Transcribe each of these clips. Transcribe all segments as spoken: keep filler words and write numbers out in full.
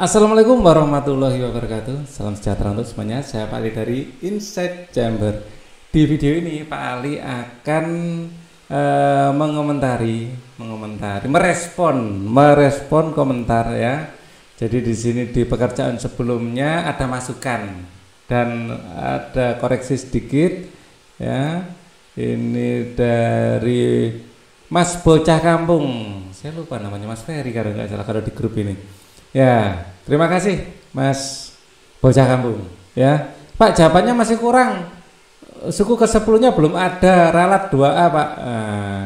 Assalamualaikum warahmatullahi wabarakatuh. Salam sejahtera untuk semuanya. Saya Pak Ali dari Insight Chamber. Di video ini Pak Ali akan uh, mengomentari, mengomentari, merespon, merespon komentar ya. Jadi di sini di pekerjaan sebelumnya ada masukan dan ada koreksi sedikit ya. Ini dari Mas Bocah Kampung. Saya lupa namanya, Mas Ferry kalau nggak salah kalau di grup ini. Ya, terima kasih Mas Bocah Kampung. Ya, Pak, jawabannya masih kurang. Suku kesepuluhnya belum ada. Ralat dua A, Pak. Nah,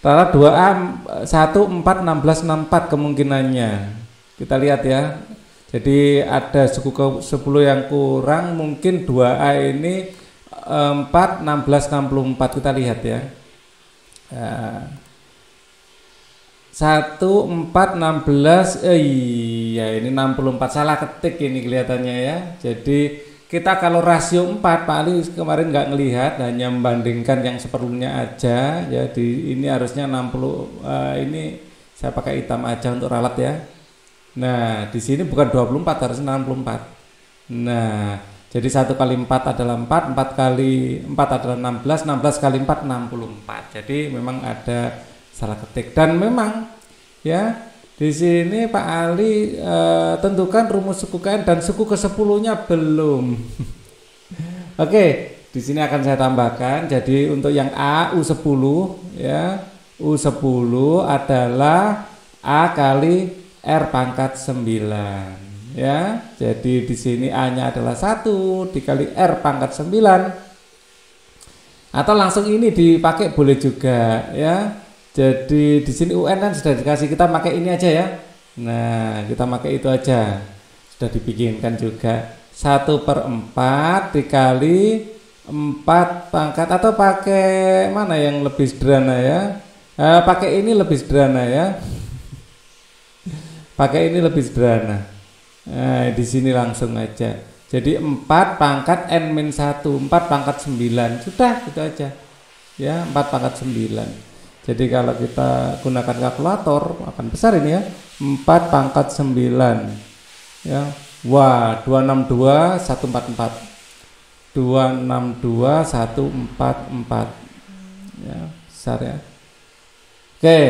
ralat dua A satu empat enam belas enam empat kemungkinannya. Kita lihat ya. Jadi ada suku kesepuluh yang kurang, mungkin dua A ini empat enam belas enam puluh empat, kita lihat ya. satu empat enam belas, eh, iya ini enam puluh empat, salah ketik ini kelihatannya ya. Jadi kita kalau rasio empat, Pak Ali kemarin nggak ngelihat, hanya membandingkan yang seperlunya aja. Jadi ini harusnya enam puluh, eh, ini saya pakai hitam aja untuk ralat ya. Nah, di sini bukan dua puluh empat, harusnya enam puluh empat. Nah, jadi satu kali empat adalah empat, empat kali empat adalah enam belas, enam belas kali empat enam puluh empat. Jadi memang ada salah ketik, dan memang ya di sini Pak Ali e, tentukan rumus suku K N dan suku kesepuluhnya belum. Oke, di sini akan saya tambahkan. Jadi untuk yang A U sepuluh ya, U sepuluh adalah A kali R pangkat sembilan ya. Jadi di sini A-nya adalah satu dikali R pangkat sembilan. Atau langsung ini dipakai boleh juga ya. Jadi di sini U N kan sudah dikasih, kita pakai ini aja ya. Nah, kita pakai itu aja. Sudah dibikinkan juga. satu per empat dikali empat pangkat, atau pakai mana yang lebih sederhana ya? Eh, pakai ini lebih sederhana ya. Pakai ini lebih sederhana. Nah, di sini langsung aja. Jadi empat pangkat N minus satu, empat pangkat sembilan. Sudah, gitu aja. Ya, empat pangkat sembilan. Jadi kalau kita gunakan kalkulator, akan besar ini ya. empat pangkat sembilan. Ya. Wah, dua ratus enam puluh dua, seratus empat puluh empat. dua ratus enam puluh dua, seratus empat puluh empat. Ya, besar ya. Oke.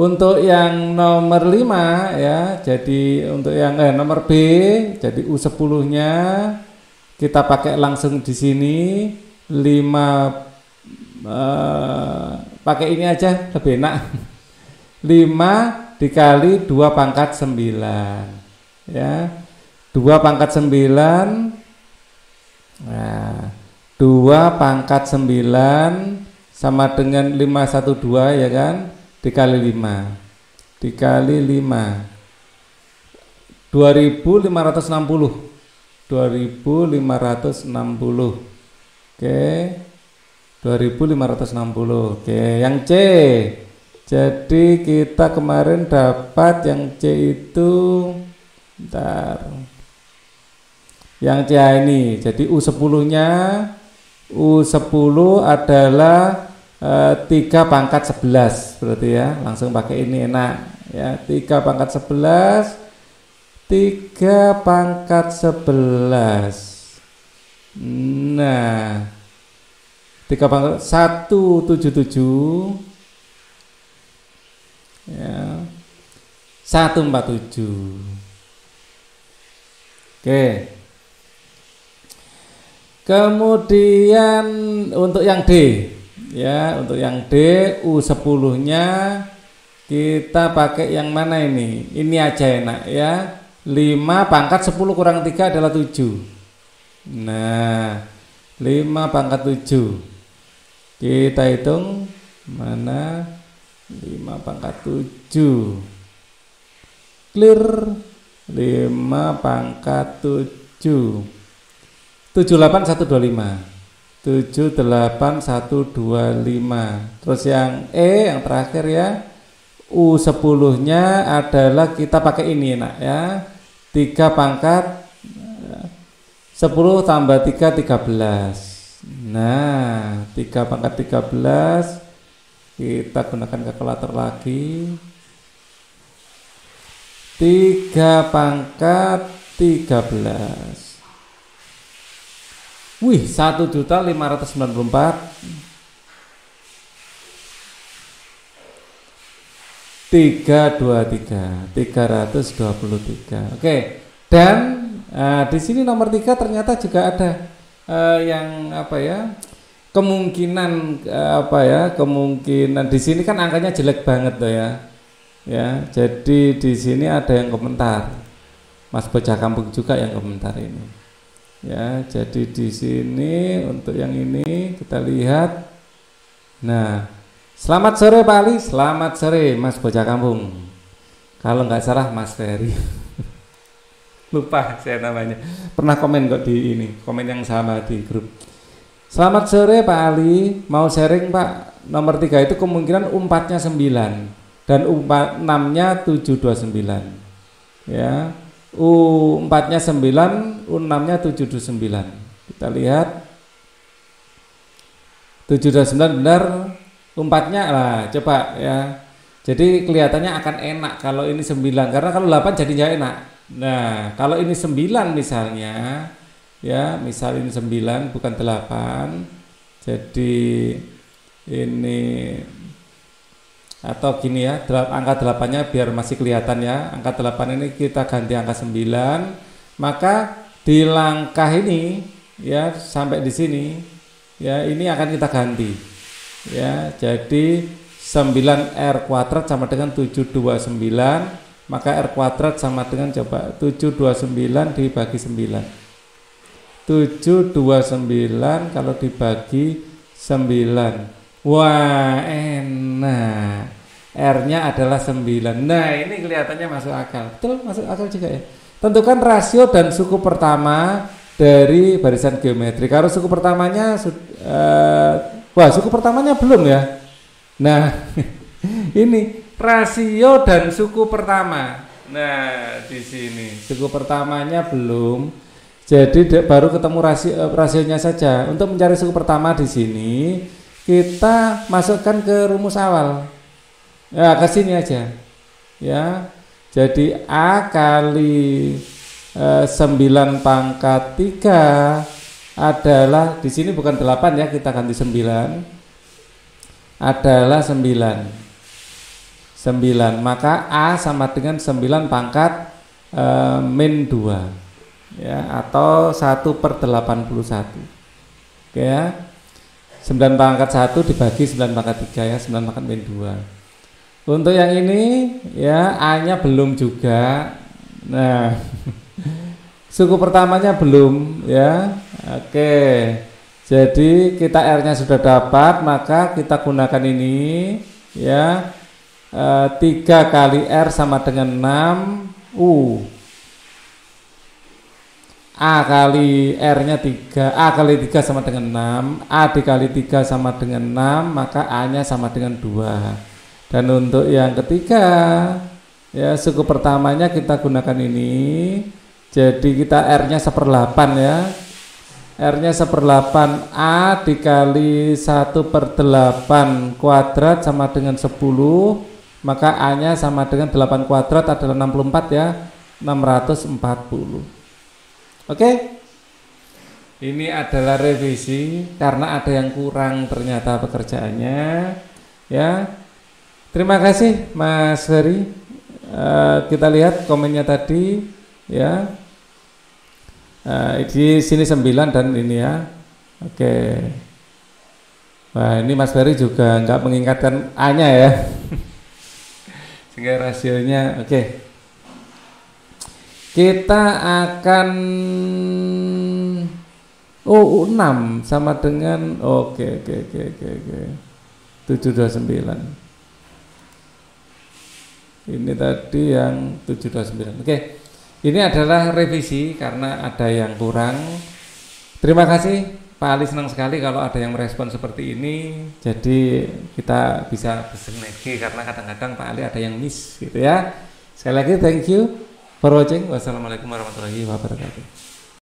Untuk yang nomor lima ya, jadi untuk yang eh, nomor B, jadi U sepuluh-nya kita pakai langsung di sini lima, eh, pakai ini aja lebih enak. lima dikali dua pangkat sembilan ya. dua pangkat sembilan. Nah, dua pangkat sembilan sama dengan lima ratus dua belas ya kan? Dikali lima, dikali lima, dua ribu lima ratus enam puluh, dua ribu lima ratus enam puluh, oke, dua ribu lima ratus enam puluh, oke, yang C. Jadi kita kemarin dapat yang C itu, bentar, yang C ini, jadi U sepuluh-nya, U sepuluh adalah tiga pangkat sebelas, berarti ya langsung pakai ini enak ya. Tiga pangkat sebelas, tiga pangkat sebelas. Nah, tiga pangkat satu tujuh tujuh ya, satu empat tujuh. Oke. Kemudian untuk yang D. Ya, untuk yang D, U sepuluh-nya kita pakai yang mana ini? Ini aja enak ya. lima pangkat sepuluh kurang tiga adalah tujuh. Nah, lima pangkat tujuh. Kita hitung mana? lima pangkat tujuh. Clear. lima pangkat tujuh. tujuh delapan satu dua lima. tujuh delapan satu dua lima. Terus yang E yang terakhir ya, U sepuluh-nya adalah kita pakai ini enak ya. tiga pangkat sepuluh tambah tiga, tiga belas. Nah, tiga pangkat tiga belas, kita gunakan kalkulator lagi. tiga pangkat tiga belas. Wih, satu juta lima ratus sembilan puluh empat. tiga ratus dua puluh tiga. Oke, dan uh, di sini nomor tiga ternyata juga ada uh, yang apa ya? Kemungkinan uh, apa ya? Kemungkinan di sini kan angkanya jelek banget tuh ya. Ya, jadi di sini ada yang komentar. Mas Bocah Kampung juga yang komentar ini. Ya, jadi di sini untuk yang ini kita lihat. Nah, selamat sore Pak Ali, selamat sore Mas Bocah Kampung. Kalau nggak salah Mas Ferry. Lupa saya namanya. Pernah komen kok di ini, komen yang sama di grup. Selamat sore Pak Ali, mau sharing Pak. Nomor tiga itu kemungkinan umpatnya sembilan. Dan umpat enamnya tujuh dua sembilan, ya. U empatnya sembilan, U enamnya tujuh dua sembilan. Kita lihat tujuh dua sembilan benar, umpatnya lah coba ya. Jadi kelihatannya akan enak kalau ini sembilan, karena kalau delapan jadi nggak enak. Nah kalau ini sembilan misalnya, ya misal ini sembilan bukan delapan, jadi ini. Atau gini ya, angka delapannya biar masih kelihatan ya. Angka delapan ini kita ganti angka sembilan. Maka di langkah ini ya sampai di sini ya, ini akan kita ganti ya. Jadi sembilan R kuadrat sama dengan tujuh dua sembilan. Maka R kuadrat sama dengan coba tujuh dua sembilan dibagi sembilan. tujuh dua sembilan kalau dibagi sembilan. Wah enak, R-nya adalah sembilan. Nah ini kelihatannya masuk akal. Betul, masuk akal juga ya. Tentukan rasio dan suku pertama dari barisan geometri. Kalau suku pertamanya uh, wah suku pertamanya belum ya. Nah ini rasio dan suku pertama. Nah di sini suku pertamanya belum. Jadi baru ketemu rasio, rasionya saja. Untuk mencari suku pertama di sini kita masukkan ke rumus awal ya, ke sini aja ya. Jadi A kali eh, sembilan pangkat tiga adalah di sini bukan delapan ya, kita ganti sembilan adalah sembilan sembilan. Maka A sama dengan sembilan pangkat min dua ya, atau satu per delapan puluh satu. Oke ya, sembilan pangkat satu dibagi sembilan pangkat tiga ya, sembilan pangkat min dua. Untuk yang ini ya A-nya belum juga. Nah, suku pertamanya belum ya. Oke. Jadi kita R-nya sudah dapat, maka kita gunakan ini ya. E, tiga kali R sama dengan enam U. A kali R-nya tiga, A kali tiga sama dengan enam, A dikali tiga sama dengan enam, maka A-nya sama dengan dua. Dan untuk yang ketiga ya, suku pertamanya kita gunakan ini. Jadi kita R-nya satu per delapan ya, R-nya satu per delapan. A dikali satu per delapan kuadrat sama dengan sepuluh, maka A-nya sama dengan delapan kuadrat adalah enam puluh empat ya, enam ratus empat puluh. Oke, okay. Ini adalah revisi karena ada yang kurang ternyata pekerjaannya ya. Terima kasih Mas Ferry. Uh, kita lihat komennya tadi ya. Uh, di sini sembilan dan ini ya. Oke. Okay. Wah ini Mas Ferry juga nggak mengingatkan A-nya ya. Sehingga rasionya oke. Okay. Kita akan oh enam sama dengan oke oke oke oke oke tujuh dua sembilan. Ini tadi yang tujuh dua sembilan. Oke. Ini adalah revisi karena ada yang kurang. Terima kasih Pak Ali, senang sekali kalau ada yang merespon seperti ini. Jadi kita bisa bersinergi karena kadang-kadang Pak Ali ada yang miss gitu ya. Sekali lagi thank you for watching. Wassalamualaikum warahmatullahi wabarakatuh.